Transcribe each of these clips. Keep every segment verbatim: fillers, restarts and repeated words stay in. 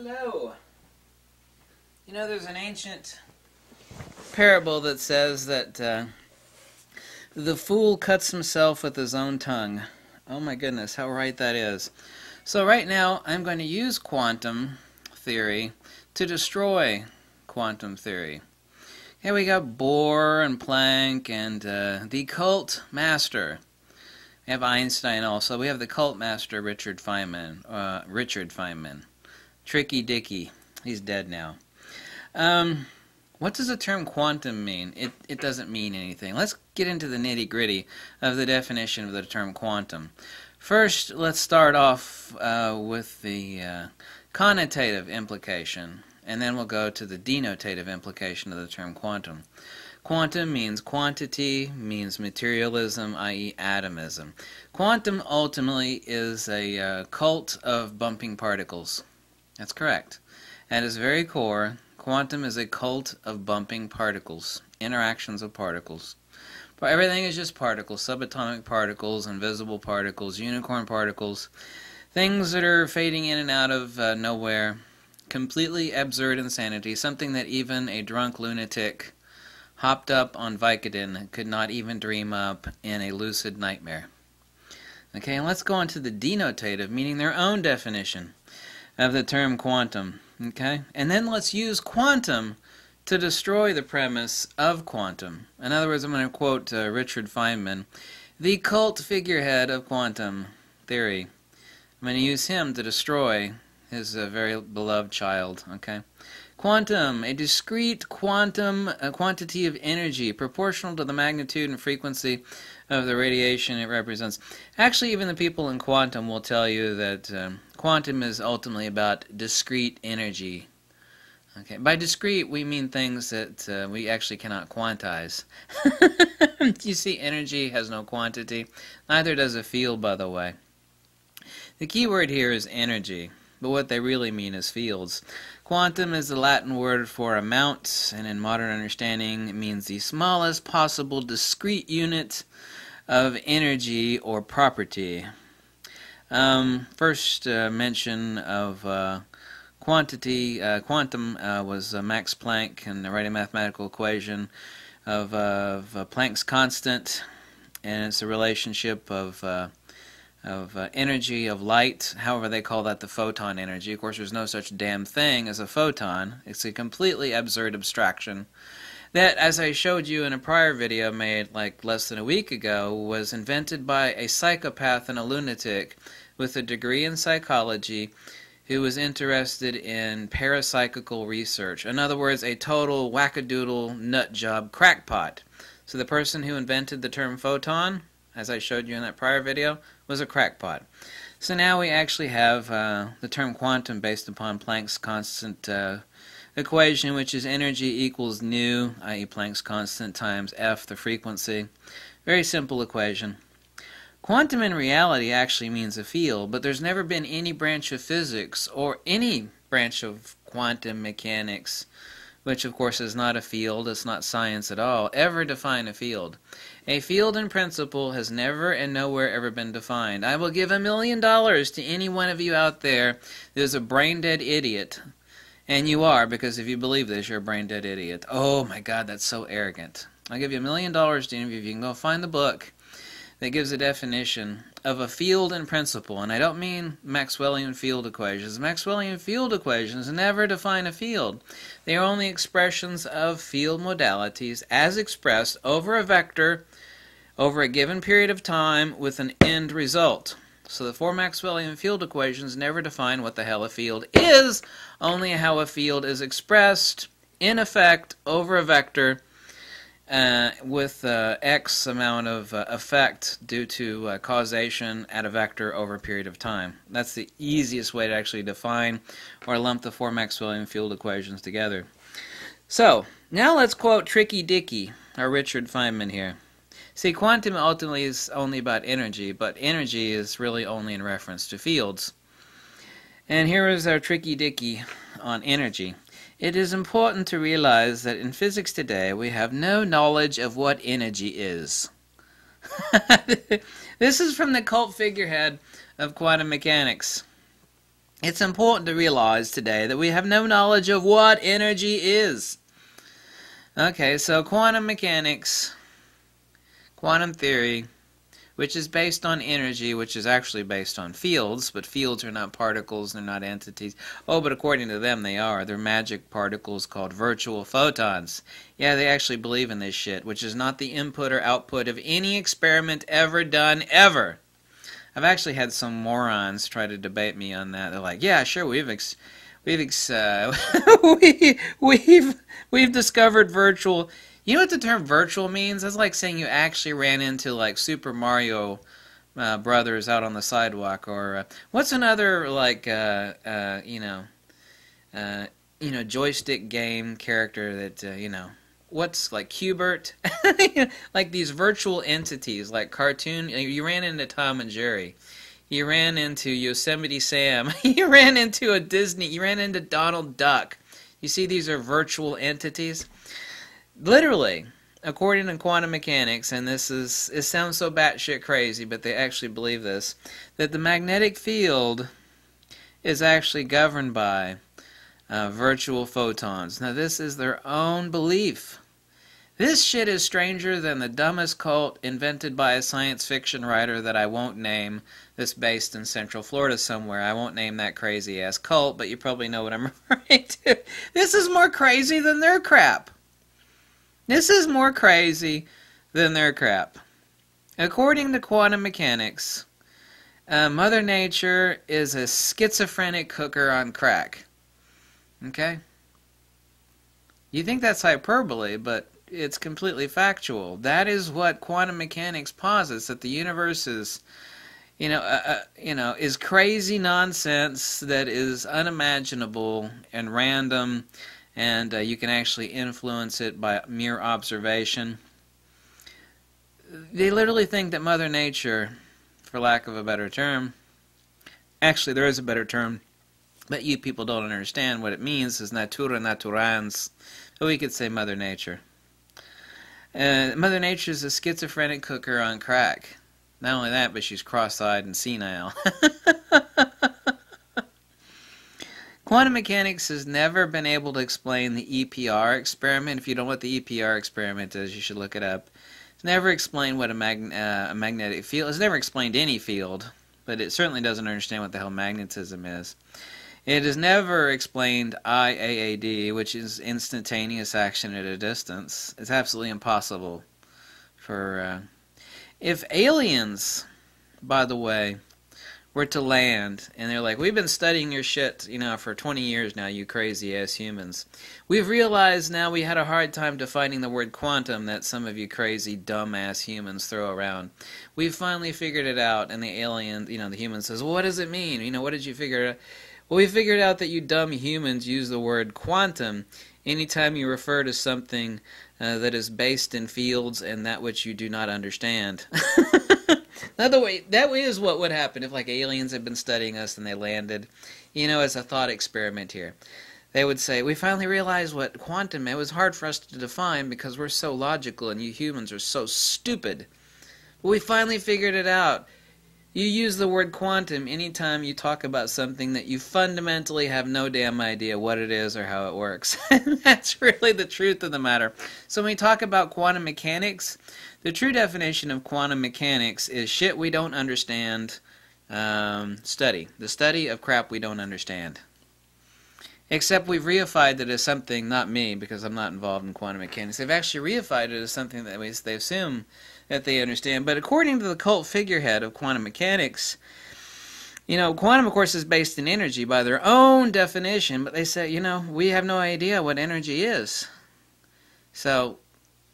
Hello. You know, there's an ancient parable that says that uh, the fool cuts himself with his own tongue. Oh my goodness, how right that is. So right now I'm going to use quantum theory to destroy quantum theory. Here we got Bohr and Planck and uh, the cult master. We have Einstein also. We have the cult master Richard Feynman. Uh, Richard Feynman. Tricky Dicky. He's dead now. Um, what does the term quantum mean? It, it doesn't mean anything. Let's get into the nitty-gritty of the definition of the term quantum. First, let's start off uh, with the uh, connotative implication, and then we'll go to the denotative implication of the term quantum. Quantum means quantity, means materialism, i e atomism. Quantum ultimately is a uh, cult of bumping particles. That's correct. At its very core, quantum is a cult of bumping particles, interactions of particles. But everything is just particles, subatomic particles, invisible particles, unicorn particles, things that are fading in and out of uh, nowhere, completely absurd insanity, something that even a drunk lunatic hopped up on Vicodin could not even dream up in a lucid nightmare. Okay, and let's go on to the denotative, meaning their own definition of the term quantum. Okay, and then let's use quantum to destroy the premise of quantum. In other words, I'm going to quote uh, Richard Feynman, the cult figurehead of quantum theory. I'm going to use him to destroy his uh, very beloved child. Okay. Quantum, a discrete quantum uh, quantity of energy proportional to the magnitude and frequency of the radiation it represents. Actually, even the people in quantum will tell you that um, quantum is ultimately about discrete energy. Okay. By discrete, we mean things that uh, we actually cannot quantize. You see, energy has no quantity. Neither does a field, by the way. The key word here is energy, but what they really mean is fields. Quantum is the Latin word for amount, and in modern understanding it means the smallest possible discrete unit of energy or property. Um, first uh, mention of uh, quantity, uh, quantum uh, was uh, Max Planck, and the a mathematical equation of, uh, of uh, Planck's constant, and it's a relationship of uh, of uh, energy of light, however they call that the photon energy. Of course, there's no such damn thing as a photon. It's a completely absurd abstraction that, as I showed you in a prior video made like less than a week ago, was invented by a psychopath and a lunatic with a degree in psychology who was interested in parapsychical research. In other words, a total wackadoodle nut job crackpot. So the person who invented the term photon, as I showed you in that prior video, was a crackpot. So now we actually have uh, the term quantum based upon Planck's constant uh, equation, which is energy equals nu, i e Planck's constant, times f, the frequency. Very simple equation. Quantum in reality actually means a field, but there's never been any branch of physics or any branch of quantum mechanics, which of course is not a field, it's not science at all, ever define a field. A field in principle has never and nowhere ever been defined. I will give a million dollars to any one of you out there that is a brain-dead idiot. And you are, because if you believe this, you're a brain-dead idiot. Oh my God, that's so arrogant. I'll give you a million dollars to any of you if you can go find the book that gives a definition of a field in principle. And I don't mean Maxwellian field equations. Maxwellian field equations never define a field. They are only expressions of field modalities as expressed over a vector over a given period of time with an end result. So the four Maxwellian field equations never define what the hell a field is, only how a field is expressed in effect over a vector Uh, with uh, X amount of uh, effect due to uh, causation at a vector over a period of time. That's the easiest way to actually define or lump the four Maxwellian field equations together. So, now let's quote Tricky Dicky, or Richard Feynman here. See, quantum ultimately is only about energy, but energy is really only in reference to fields. And here is our Tricky Dicky on energy. It is important to realize that in physics today we have no knowledge of what energy is. This is from the cult figurehead of quantum mechanics. It's important to realize today that we have no knowledge of what energy is. Okay, so quantum mechanics, quantum theory, which is based on energy, which is actually based on fields, but fields are not particles, they're not entities. Oh, but according to them, they are. They're magic particles called virtual photons. Yeah, they actually believe in this shit, which is not the input or output of any experiment ever done, ever. I've actually had some morons try to debate me on that. They're like, yeah, sure, we've... Ex We've ex uh, we we've we've discovered virtual. You know what the term virtual means? That's like saying you actually ran into like Super Mario uh, Brothers out on the sidewalk, or uh, what's another like uh, uh, you know uh, you know joystick game character that uh, you know what's like Cubert, you know, like these virtual entities like cartoon. You ran into Tom and Jerry. You ran into Yosemite Sam. You ran into a Disney. You ran into Donald Duck. You see, these are virtual entities. Literally, according to quantum mechanics, and this is, it sounds so batshit crazy, but they actually believe this, that the magnetic field is actually governed by uh, virtual photons. Now, this is their own belief. This shit is stranger than the dumbest cult invented by a science fiction writer that I won't name, that's based in Central Florida somewhere. I won't name that crazy-ass cult, but you probably know what I'm referring to. This is more crazy than their crap. This is more crazy than their crap. According to quantum mechanics, uh, Mother Nature is a schizophrenic hooker on crack. Okay? You think that's hyperbole, but it's completely factual. That is what quantum mechanics posits, that the universe is, you know, uh, uh, you know, is crazy nonsense that is unimaginable and random, and uh, you can actually influence it by mere observation. They literally think that Mother Nature, for lack of a better term, actually there is a better term, but you people don't understand what it means, is natura naturans, but we could say Mother Nature. Uh, Mother Nature is a schizophrenic hooker on crack. Not only that, but she's cross-eyed and senile. Quantum mechanics has never been able to explain the E P R experiment. If you don't know what the E P R experiment is, you should look it up. It's never explained what a, mag uh, a magnetic field... It's never explained any field, but it certainly doesn't understand what the hell magnetism is. It has never explained I A A D, which is instantaneous action at a distance. It's absolutely impossible for... Uh... If aliens, by the way, were to land, and they're like, we've been studying your shit, you know, for twenty years now, you crazy-ass humans. We've realized now we had a hard time defining the word quantum that some of you crazy, dumb-ass humans throw around. We've finally figured it out, and the alien, you know, the human says, well, what does it mean? You know, what did you figure out? Well, we figured out that you dumb humans use the word quantum anytime you refer to something uh, that is based in fields and that which you do not understand. Another way, that is what would happen if like aliens had been studying us and they landed, you know, as a thought experiment here. They would say, we finally realized what quantum meant. It was hard for us to define because we're so logical and you humans are so stupid. But we finally figured it out. You use the word quantum anytime you talk about something that you fundamentally have no damn idea what it is or how it works. And that's really the truth of the matter. So when we talk about quantum mechanics, the true definition of quantum mechanics is shit we don't understand, um, study. The study of crap we don't understand. Except we've reified it as something, not me, because I'm not involved in quantum mechanics. They've actually reified it as something that we, they assume that they understand. But according to the cult figurehead of quantum mechanics, you know, quantum, of course, is based in energy by their own definition, but they say, you know, we have no idea what energy is. So,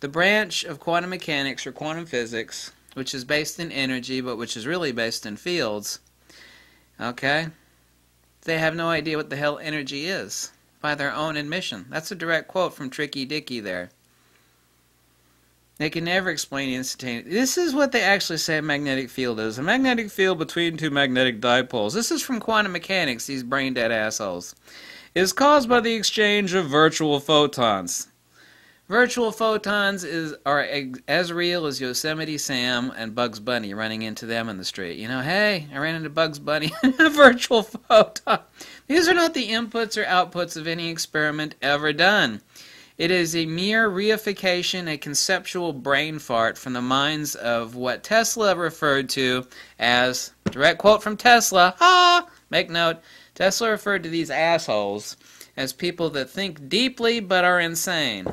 the branch of quantum mechanics, or quantum physics, which is based in energy, but which is really based in fields, okay, they have no idea what the hell energy is, by their own admission. That's a direct quote from Tricky Dicky there. They can never explain instantaneous. This is what they actually say a magnetic field is. A magnetic field between two magnetic dipoles. This is from quantum mechanics, these brain-dead assholes. It is caused by the exchange of virtual photons. Virtual photons is are as real as Yosemite Sam and Bugs Bunny running into them in the street. You know, hey, I ran into Bugs Bunny. Virtual photon. These are not the inputs or outputs of any experiment ever done. It is a mere reification, a conceptual brain fart from the minds of what Tesla referred to as, direct quote from Tesla, ah, make note, Tesla referred to these assholes as people that think deeply but are insane.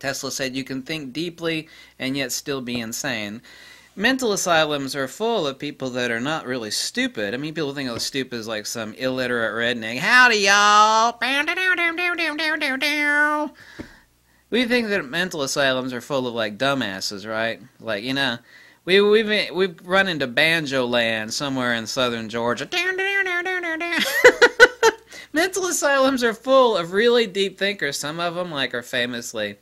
Tesla said you can think deeply and yet still be insane. Mental asylums are full of people that are not really stupid. I mean, people think of stupid as like some illiterate redneck. Howdy, y'all! We think that mental asylums are full of like dumbasses, right? Like, you know, we, we've, we've run into Banjo Land somewhere in southern Georgia. Mental asylums are full of really deep thinkers. Some of them like are famously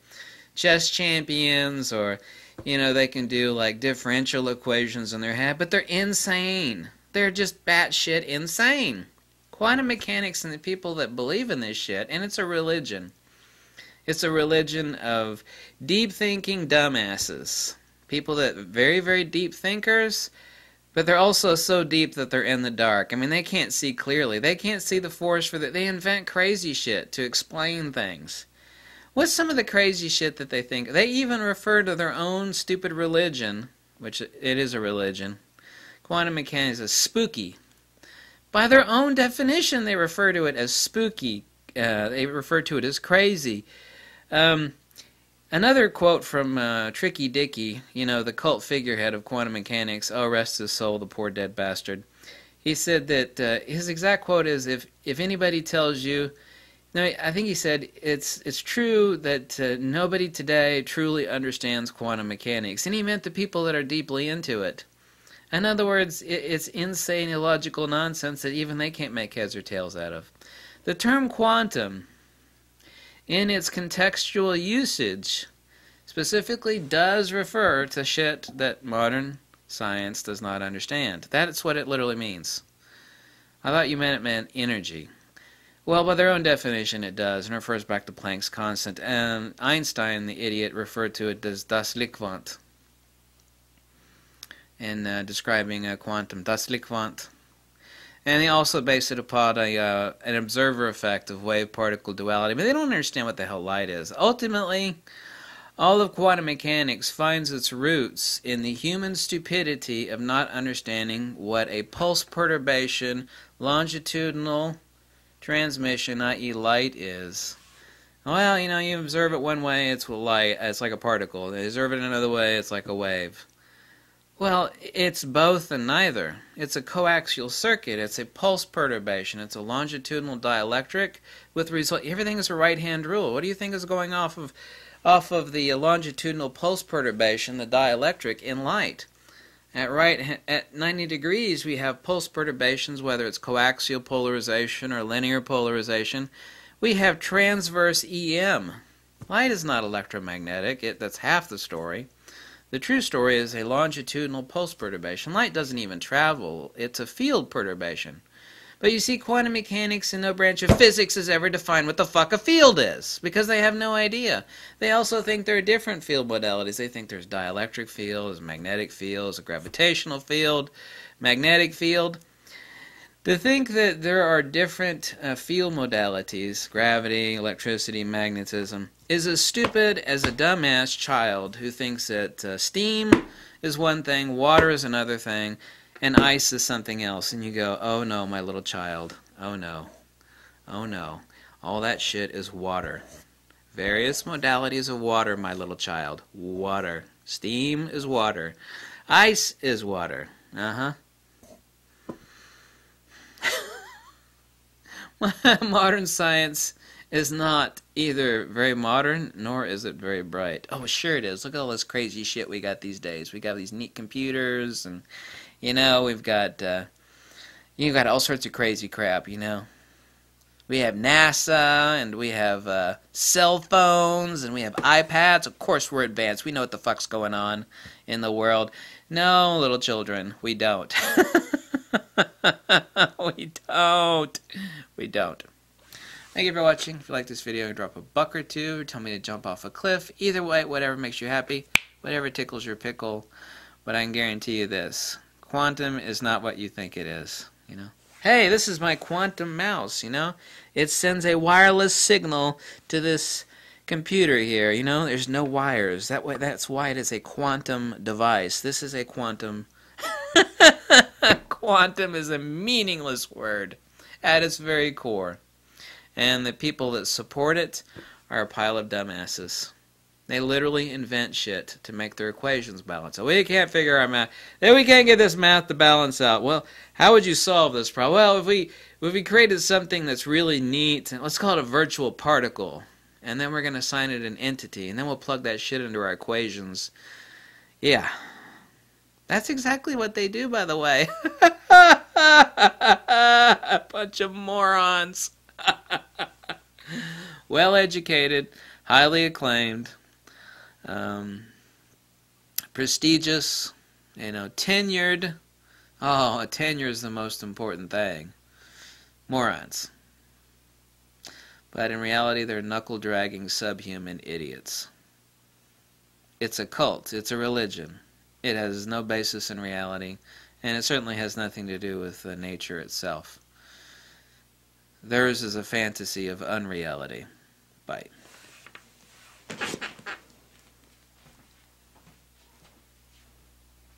chess champions, or you know, they can do like differential equations in their head, but they're insane. They're just batshit insane. Quantum mechanics and the people that believe in this shit, and it's a religion. It's a religion of deep thinking dumbasses. People that are very, very deep thinkers, but they're also so deep that they're in the dark. I mean, they can't see clearly. They can't see the forest for that. They invent crazy shit to explain things. What's some of the crazy shit that they think? They even refer to their own stupid religion, which it is a religion. Quantum mechanics is spooky. By their own definition, they refer to it as spooky. Uh, they refer to it as crazy. Um, another quote from uh, Tricky Dicky, you know, the cult figurehead of quantum mechanics, oh, rest his soul, the poor dead bastard. He said that uh, his exact quote is, if, if anybody tells you, no, I think he said it's it's true that uh, nobody today truly understands quantum mechanics, and he meant the people that are deeply into it. In other words, it, it's insane, illogical nonsense that even they can't make heads or tails out of. The term quantum, in its contextual usage, specifically does refer to shit that modern science does not understand. That's what it literally means. I thought you meant it meant energy. Well, by their own definition, it does, and refers back to Planck's constant. And Einstein, the idiot, referred to it as das Lichtquant in uh, describing a quantum, das Lichtquant. And they also base it upon a, uh, an observer effect of wave-particle duality, but they don't understand what the hell light is. Ultimately, all of quantum mechanics finds its roots in the human stupidity of not understanding what a pulse perturbation, longitudinal transmission, that is light, is. Well, you know, you observe it one way, it's light, it's like a particle. You observe it another way, it's like a wave. Well, it's both and neither. It's a coaxial circuit, it's a pulse perturbation, it's a longitudinal dielectric with result. Everything is a right-hand rule. What do you think is going off of, off of the longitudinal pulse perturbation, the dielectric, in light? At right at ninety degrees, we have pulse perturbations, whether it's coaxial polarization or linear polarization. We have transverse E M. Light is not electromagnetic. It, that's half the story. The true story is a longitudinal pulse perturbation. Light doesn't even travel. It's a field perturbation. But you see, quantum mechanics and no branch of physics has ever defined what the fuck a field is, because they have no idea. They also think there are different field modalities. They think there's dielectric field, there's magnetic field, there's a gravitational field, magnetic field. They think that there are different uh, field modalities, gravity, electricity, magnetism, is as stupid as a dumbass child who thinks that uh, steam is one thing, water is another thing, and ice is something else, and you go, oh no, my little child, oh no, oh no, all that shit is water. Various modalities of water, my little child, water. Steam is water. Ice is water. Uh-huh. Modern science is not either very modern, nor is it very bright. Oh, sure it is. Look at all this crazy shit we got these days. We got these neat computers, and you know, we've got uh, you got all sorts of crazy crap. You know, we have NASA, and we have uh, cell phones, and we have iPads. Of course, we're advanced. We know what the fuck's going on in the world. No, little children, we don't. we don't. We don't. Thank you for watching. If you like this video, drop a buck or two, tell me to jump off a cliff. Either way, whatever makes you happy, whatever tickles your pickle. But I can guarantee you this, quantum is not what you think it is, you know. Hey, this is my quantum mouse, you know. It sends a wireless signal to this computer here, you know. There's no wires. That way, that's why it is a quantum device. This is a quantum. Quantum is a meaningless word at its very core. And the people that support it are a pile of dumbasses. They literally invent shit to make their equations balance. So we can't figure our math. Then we can't get this math to balance out. Well, how would you solve this problem? Well, if we if we created something that's really neat, and let's call it a virtual particle, and then we're going to assign it an entity, and then we'll plug that shit into our equations. Yeah. That's exactly what they do, by the way. A bunch of morons. Well-educated, highly acclaimed, um, prestigious, you know, tenured. Oh, a tenure is the most important thing. Morons. But in reality, they're knuckle-dragging subhuman idiots. It's a cult. It's a religion. It has no basis in reality, and it certainly has nothing to do with uh, nature itself. Theirs is a fantasy of unreality. Bye.